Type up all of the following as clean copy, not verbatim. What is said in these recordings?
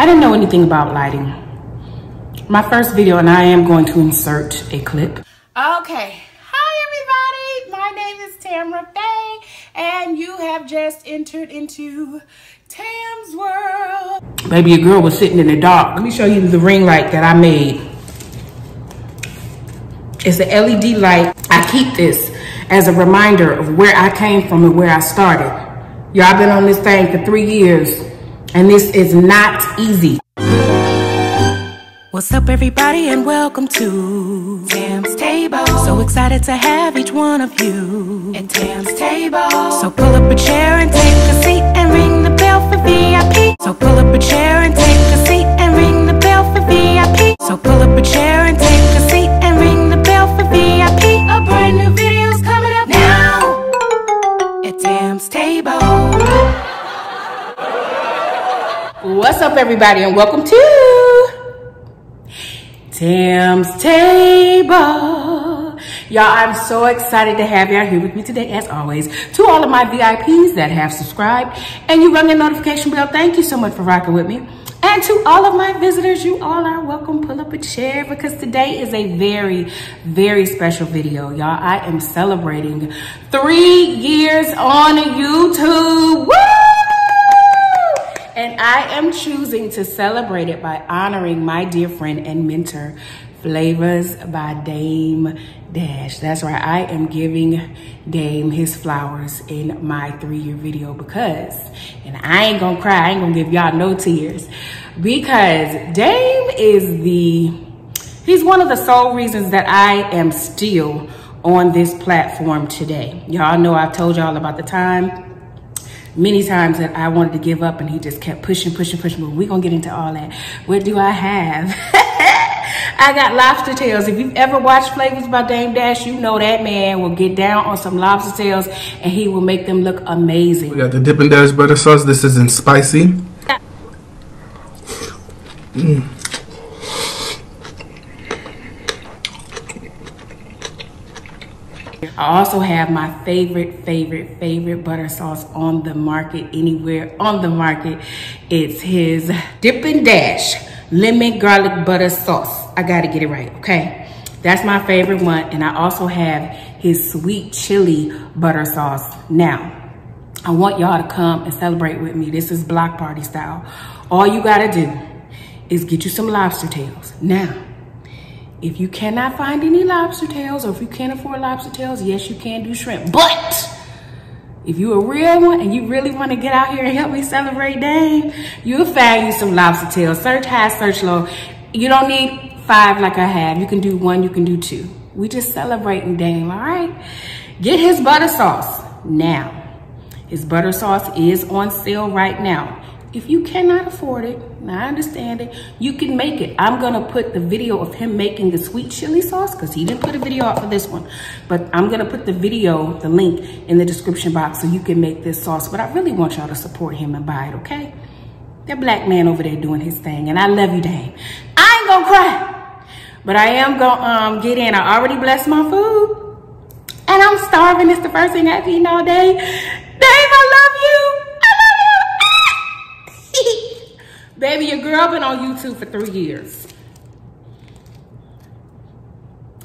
I didn't know anything about lighting. My first video, and I am going to insert a clip. Okay, hi everybody. My name is Tammara Faye, and you have just entered into Tam's world. Baby, your girl was sitting in the dark. Let me show you the ring light that I made. It's the LED light. I keep this as a reminder of where I came from and where I started. Y'all been on this thing for 3 years, and this is not easy. What's up, everybody, and welcome to Tam's Table. So excited to have each one of you at Tam's Table. So pull up a chair and take a seat and ring the bell for VIP. So pull up a chair and take a seat and ring the bell for VIP. So pull up a chair and take a seat and ring the bell for VIP. A brand new video's coming up now at Tam's Table. What's up, everybody, and welcome to Tam's Table. Y'all, I'm so excited to have y'all here with me today, as always. To all of my VIPs that have subscribed and you rung the notification bell, thank you so much for rocking with me. And to all of my visitors, you all are welcome. Pull up a chair, because today is a very, very special video, y'all. I am celebrating 3 years on YouTube. Woo! And I am choosing to celebrate it by honoring my dear friend and mentor, Flavas by Dame Dash. That's right, I am giving Dame his flowers in my 3-year video because, and I ain't gonna cry, I ain't gonna give y'all no tears, because Dame is he's one of the sole reasons that I am still on this platform today. Y'all know I've told y'all about the time many times that I wanted to give up, and he just kept pushing. But we're gonna get into all that. What do I have? I got lobster tails. If you've ever watched Flavors by Dame Dash, you know that man will get down on some lobster tails and he will make them look amazing. We got the Dippin Dash Butter Sauce. This isn't spicy. Mm. I also have my favorite butter sauce on the market, anywhere on the market. It's his Dippin Dash Lemon Garlic Butter Sauce. I gotta get it right, okay? That's my favorite one. And I also have his Sweet Chili Butter Sauce. Now, I want y'all to come and celebrate with me. This is block party style. All you gotta do is get you some lobster tails. Now, if you cannot find any lobster tails, or if you can't afford lobster tails, yes, you can do shrimp. But if you a real one and you really want to get out here and help me celebrate Dame, you'll find you some lobster tails. Search high, search low. You don't need 5 like I have. You can do 1, you can do 2. We just celebrating Dame, all right? Get his butter sauce now. His butter sauce is on sale right now. If you cannot afford it, and I understand it, you can make it. I'm gonna put the video of him making the sweet chili sauce, because he didn't put a video out for this one, but I'm gonna put the video, the link, in the description box so you can make this sauce. But I really want y'all to support him and buy it, okay? That black man over there doing his thing, and I love you, Dame. I ain't gonna cry, but I am gonna get in. I already blessed my food, and I'm starving. It's the first thing I've eaten all day. Dame, I love you. Baby, your girl been on YouTube for 3 years.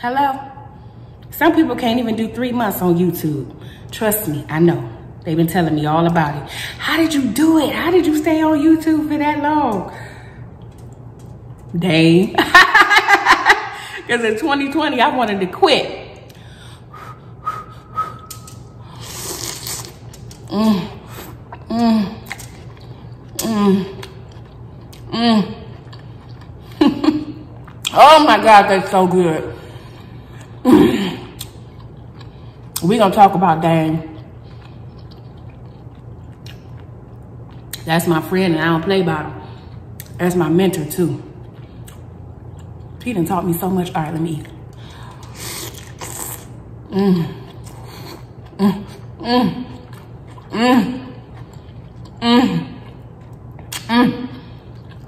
Hello? Some people can't even do 3 months on YouTube. Trust me, I know. They've been telling me all about it. How did you do it? How did you stay on YouTube for that long? Dang. Because in 2020, I wanted to quit. Oh my God, that's so good. We're gonna talk about Dame. That's my friend, and I don't play about him. That's my mentor too. He done taught me so much. All right, let me eat.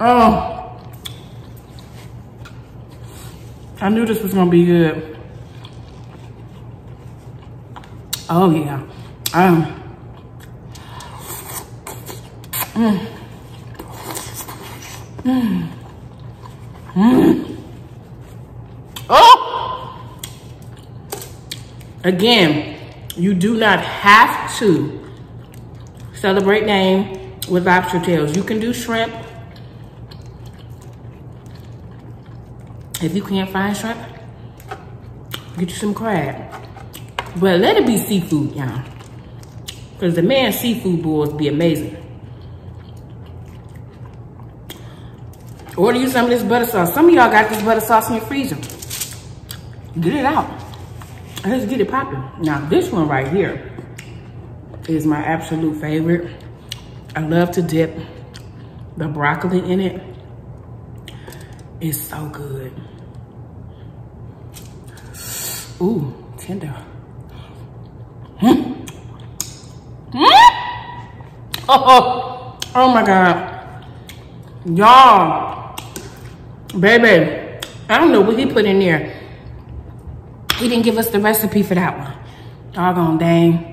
Oh. I knew this was gonna be good. Oh yeah. Oh! Again, you do not have to celebrate name with lobster tails. You can do shrimp. If you can't find shrimp, get you some crab. But let it be seafood, y'all. Because the man seafood boils be amazing. Order you some of this butter sauce. Some of y'all got this butter sauce in your freezer. Get it out. Let's get it popping. Now, this one right here is my absolute favorite. I love to dip the broccoli in it. It's so good. Ooh, tender. Oh my God. Y'all, baby, I don't know what he put in there. He didn't give us the recipe for that one. Doggone dang.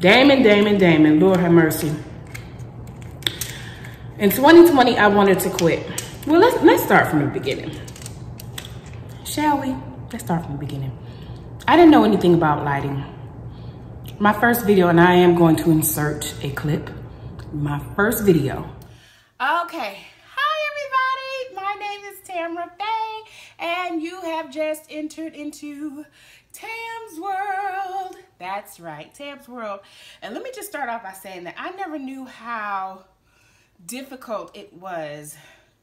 Damon. Lord have mercy. In 2020, I wanted to quit. Well, let's start from the beginning. Shall we? Let's start from the beginning. I didn't know anything about lighting. My first video, and I am going to insert a clip. My first video. Okay. Hi, everybody. My name is Tammara Faye, and you have just entered into Tam's World. That's right, Tam's World. And let me just start off by saying that I never knew how difficult it was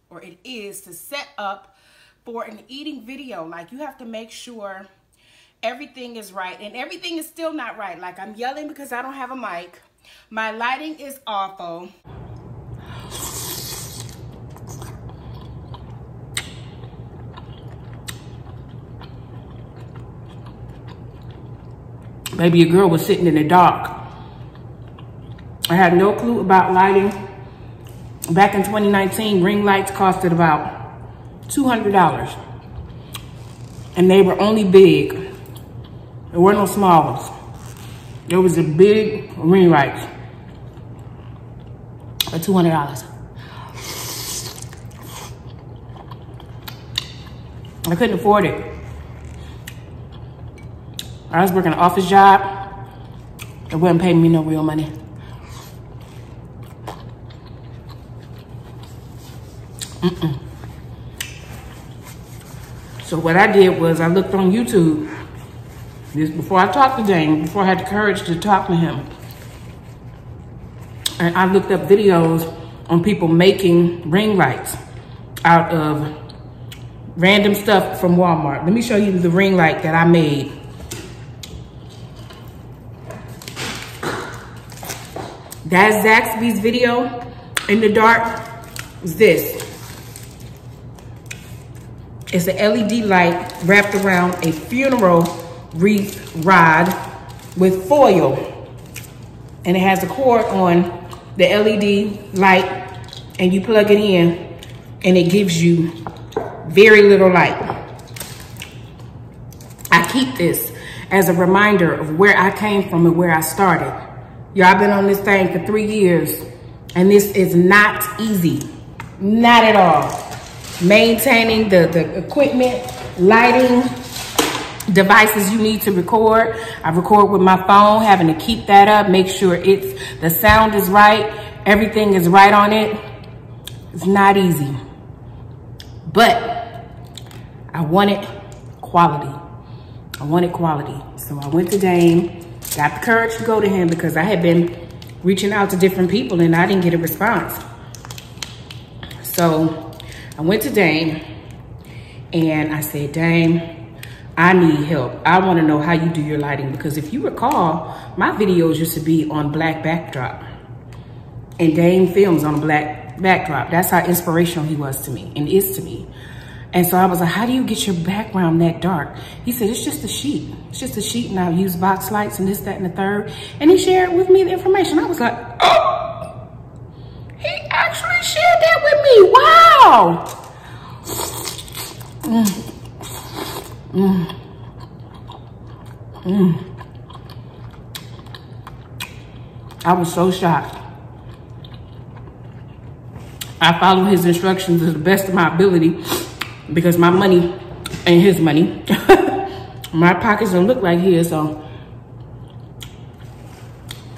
or it is to set up for an eating video. Like, you have to make sure everything is right, and everything is still not right. Like, I'm yelling because I don't have a mic. My lighting is awful. Baby, a girl was sitting in the dark. I had no clue about lighting. Back in 2019, ring lights costed about $200. And they were only big. There were no small ones. There was a big ring light for $200. I couldn't afford it. I was working an office job. It wasn't paying me no real money. So what I did was I looked on YouTube. This before I talked to Dame, before I had the courage to talk to him. And I looked up videos on people making ring lights out of random stuff from Walmart. Let me show you the ring light that I made. That Zaxby's video in the dark is this. It's an LED light wrapped around a funeral wreath rod with foil. And it has a cord on the LED light, and you plug it in and it gives you very little light. I keep this as a reminder of where I came from and where I started. Y'all, I've been on this thing for 3 years, and this is not easy. Not at all. Maintaining the equipment, lighting, devices you need to record. I record with my phone, having to keep that up, make sure the sound is right, everything is right on it. It's not easy. But I wanted quality. I wanted quality. So I went to Dame, got the courage to go to him because I had been reaching out to different people and I didn't get a response. So I went to Dame and I said, Dame, I need help. I want to know how you do your lighting, because if you recall, my videos used to be on black backdrop, and Dame films on a black backdrop. That's how inspirational he was to me and is to me. And so I was like, how do you get your background that dark? He said, it's just a sheet. It's just a sheet, and I'll use box lights and this, that, and the third. And he shared with me the information. I was like, oh! He actually shared that with me. Wow. I was so shocked. I follow his instructions to the best of my ability because my money ain't his money. My pockets don't look like his, so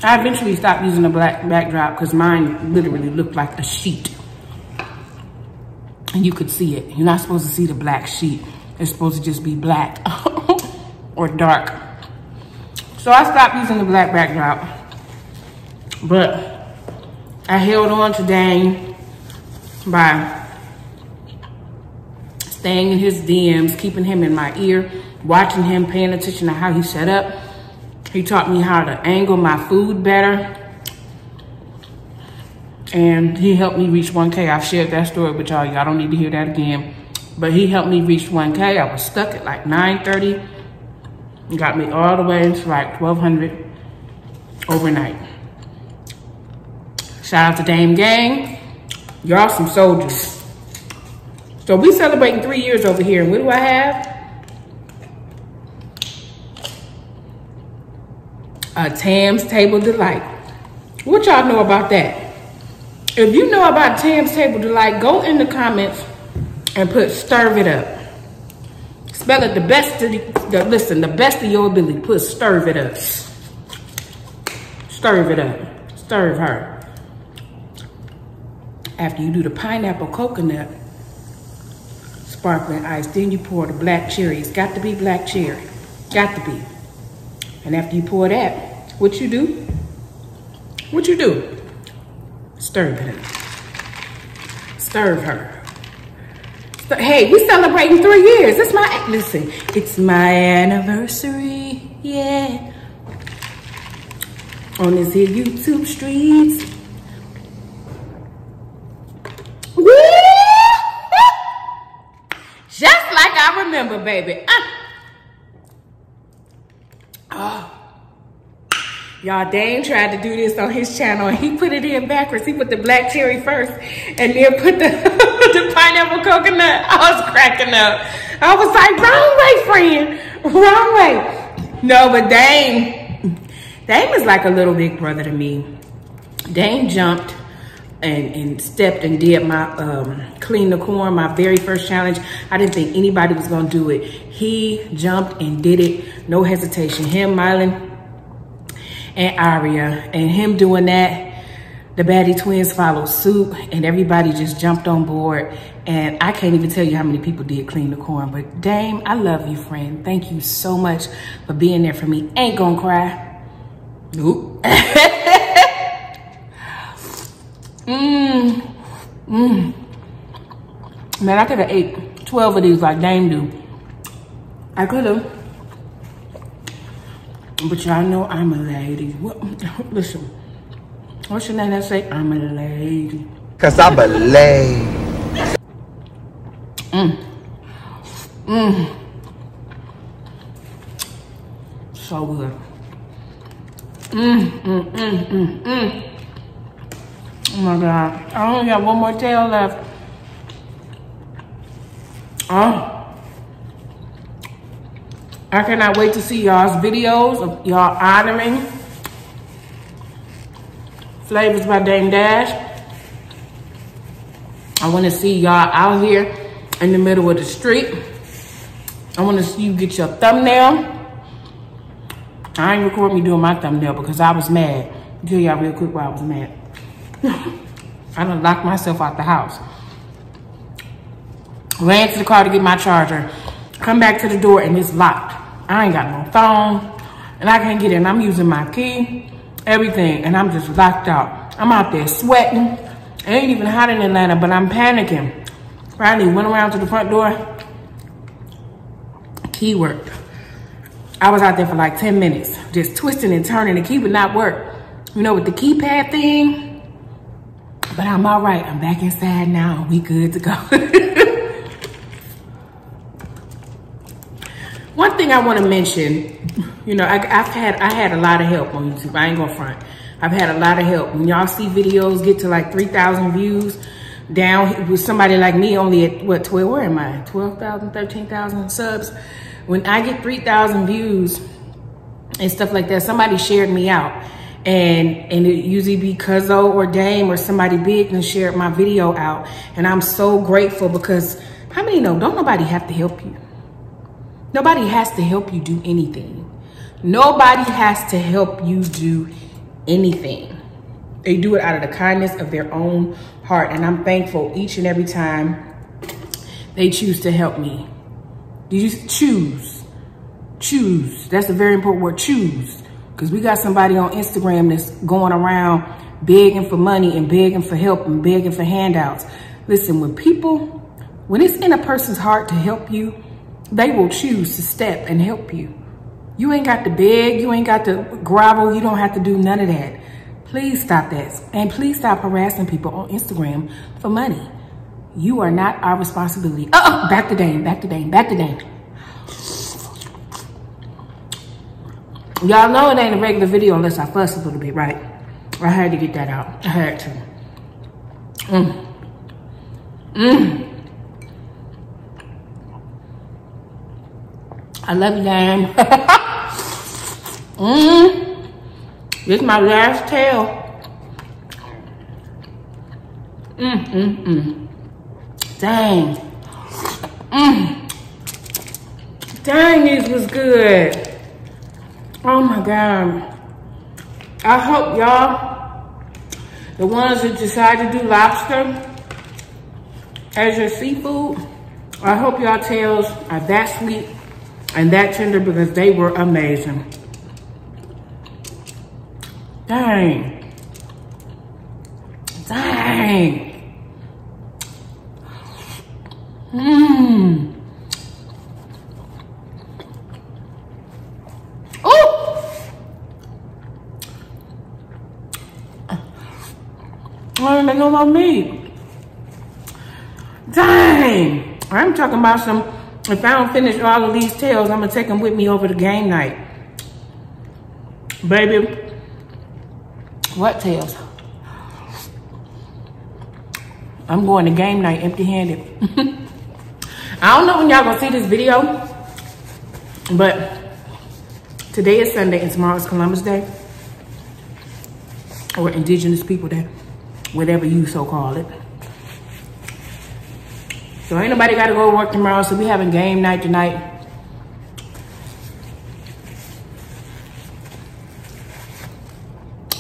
I eventually stopped using a black backdrop because mine literally looked like a sheet. And you could see it. You're not supposed to see the black sheet. It's supposed to just be black or dark. So I stopped using the black backdrop. But I held on to Dame by staying in his DMs, keeping him in my ear, watching him, paying attention to how he set up. He taught me how to angle my food better. And he helped me reach 1K. I've shared that story with y'all. Y'all don't need to hear that again. But he helped me reach 1K. I was stuck at like 930. Got me all the way to like 1,200 overnight. Shout out to Dame Gang. Y'all some soldiers. So we celebrating 3 years over here. And what do I have? A Tam's Table Delight. What y'all know about that? If you know about Tam's Table Delight, go in the comments and put "stir it up." Spell it the best of the best of your ability. Put "stir it up." Stir it up. Stir her. After you do the pineapple coconut sparkling ice, then you pour the black cherry. It's got to be black cherry. Got to be. And after you pour that, what you do? What you do? Stir it up. Stir her. Hey, we celebrating 3 years. It's my, listen, it's my anniversary. Yeah. On this here YouTube streets. Woo! Just like I remember, baby. Y'all, Dame tried to do this on his channel and he put it in backwards. He put the black cherry first and then put the, the pineapple coconut. I was cracking up. I was like, wrong way, friend. Wrong way. No, but Dame is like a little big brother to me. Dame jumped and stepped and did my clean the corn, my very first challenge. I didn't think anybody was going to do it. He jumped and did it. No hesitation. Him, Mylan, and Aria, and him doing that, the baddie twins followed suit, and everybody just jumped on board. And I can't even tell you how many people did clean the corn. But Dame, I love you, friend. Thank you so much for being there for me. Ain't gonna cry. Nope. Man, I could have ate 12 of these like Dame do. I could have. But y'all know I'm a lady. What, listen, what's your name that say I'm a lady? Cause I'm a lady. So good. Oh my God. I only got one more tail left. Oh. I cannot wait to see y'all's videos of y'all honoring Flavas by Dame Dash. I want to see y'all out here in the middle of the street. I want to see you get your thumbnail. I ain't record me doing my thumbnail because I was mad. I'll tell y'all real quick why I was mad. I done locked myself out the house. Ran to the car to get my charger. Come back to the door and it's locked. I ain't got no phone, and I can't get in. I'm using my key, everything, and I'm just locked out. I'm out there sweating. It ain't even hot in Atlanta, but I'm panicking. Finally went around to the front door. Key worked. I was out there for like 10 minutes, just twisting and turning. The key would not work, you know, with the keypad thing. But I'm all right. I'm back inside now. We good to go. One thing I want to mention, you know, I had a lot of help on YouTube. I ain't gonna front. I've had a lot of help. When y'all see videos get to like 3,000 views down with somebody like me only at what 12, where am I? 12,000, 13,000 subs. When I get 3,000 views and stuff like that, somebody shared me out. And it usually be Cuzzo or Dame or somebody big and shared my video out. And I'm so grateful because how many know, don't nobody have to help you. Nobody has to help you do anything. Nobody has to help you do anything. They do it out of the kindness of their own heart. And I'm thankful each and every time they choose to help me. You just choose. Choose. That's a very important word, choose. Because we got somebody on Instagram that's going around begging for money and begging for help and begging for handouts. Listen, when it's in a person's heart to help you, they will choose to step and help you. You ain't got to beg, you ain't got to grovel, you don't have to do none of that. Please stop that. And please stop harassing people on Instagram for money. You are not our responsibility. Uh-oh, back to Dame, back to Dame, back to Dame. Y'all know it ain't a regular video unless I fuss a little bit, right? I had to get that out. I had to. I love you, Dame. This is my last tail. Dang. Dang, this was good. Oh my God. I hope y'all, the ones that decide to do lobster as your seafood, I hope y'all tails are that sweet and that tender because they were amazing. Dang. Dang. Mmm. Oh! I don't even know about me. Dang. I'm talking about some. If I don't finish all of these tails, I'm gonna take them with me over to game night. Baby, what tails? I'm going to game night empty-handed. I don't know when y'all gonna see this video, but today is Sunday and tomorrow is Columbus Day or Indigenous People Day, whatever you so call it. So ain't nobody gotta go to work tomorrow, so we having game night tonight.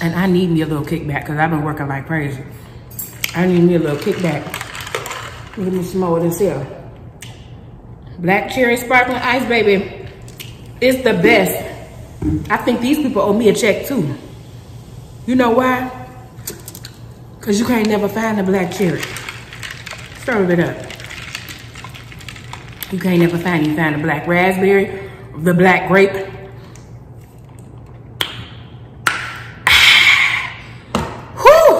And I need me a little kickback because I've been working like crazy. I need me a little kickback. Let me some more of this here. Black cherry sparkling ice, baby. It's the best. I think these people owe me a check too. You know why? Because you can't never find a black cherry. Serve it up. You can't never find, you find a black raspberry, the black grape. Whew.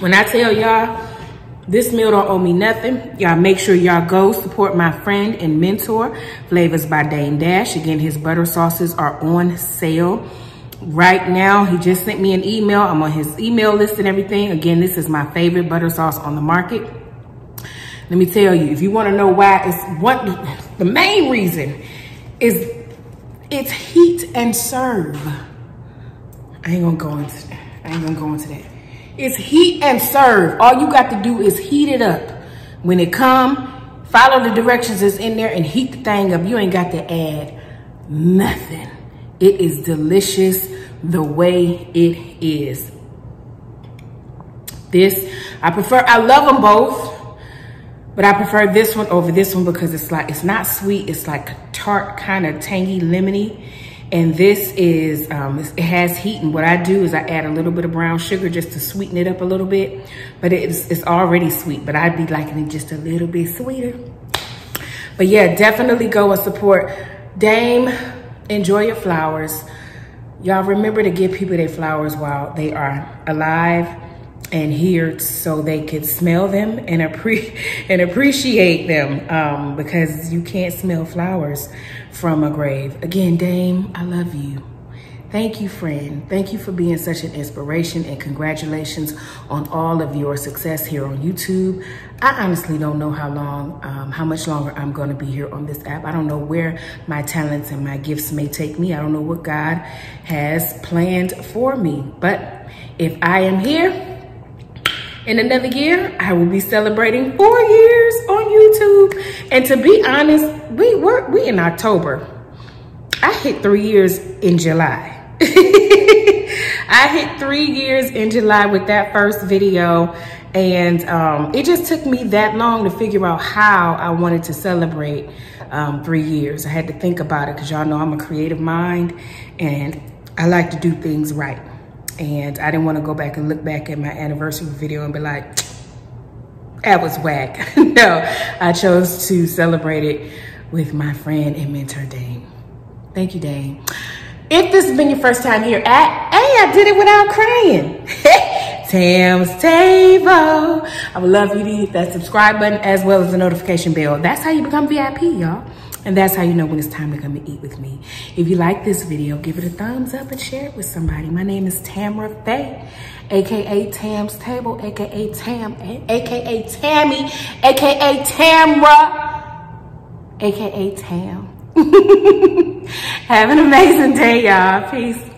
When I tell y'all, this meal don't owe me nothing. Y'all make sure y'all go support my friend and mentor, Flavas by Dame Dash. Again, his butter sauces are on sale right now. He just sent me an email. I'm on his email list and everything. Again, this is my favorite butter sauce on the market. Let me tell you, if you want to know why, it's what the main reason is, it's heat and serve. I ain't gonna go into that. It's heat and serve. All you got to do is heat it up. When it come, follow the directions that's in there and heat the thing up. You ain't got to add nothing. It is delicious the way it is. I love them both. But I prefer this one over this one because it's like, it's not sweet. It's like a tart, kind of tangy, lemony. And this is, it has heat. And what I do is I add a little bit of brown sugar just to sweeten it up a little bit. But it's already sweet, but I'd be liking it just a little bit sweeter. But yeah, definitely go and support Dame. Enjoy your flowers. Y'all remember to give people their flowers while they are alive and here so they could smell them and appreciate them because you can't smell flowers from a grave. Again, Dame, I love you. Thank you, friend. Thank you for being such an inspiration, and congratulations on all of your success here on YouTube. I honestly don't know how much longer I'm going to be here on this app. I don't know where my talents and my gifts may take me. I don't know what God has planned for me. But if I am here in another year, I will be celebrating 4 years on YouTube. And to be honest, we in October. I hit 3 years in July. I hit 3 years in July with that first video. And it just took me that long to figure out how I wanted to celebrate 3 years. I had to think about it because y'all know I'm a creative mind and I like to do things right. And I didn't want to go back and look back at my anniversary video and be like, that was whack. No, I chose to celebrate it with my friend and mentor, Dame. Thank you, Dame. If this has been your first time here at, hey, I did it without crying, Tam's Table, I would love you to hit that subscribe button as well as the notification bell. That's how you become VIP, y'all. And that's how you know when it's time to come and eat with me. If you like this video, give it a thumbs up and share it with somebody. My name is Tammara Faye, AKA Tam's Table, AKA Tam, AKA Tammy, AKA Tammara, AKA Tam. Have an amazing day, y'all. Peace.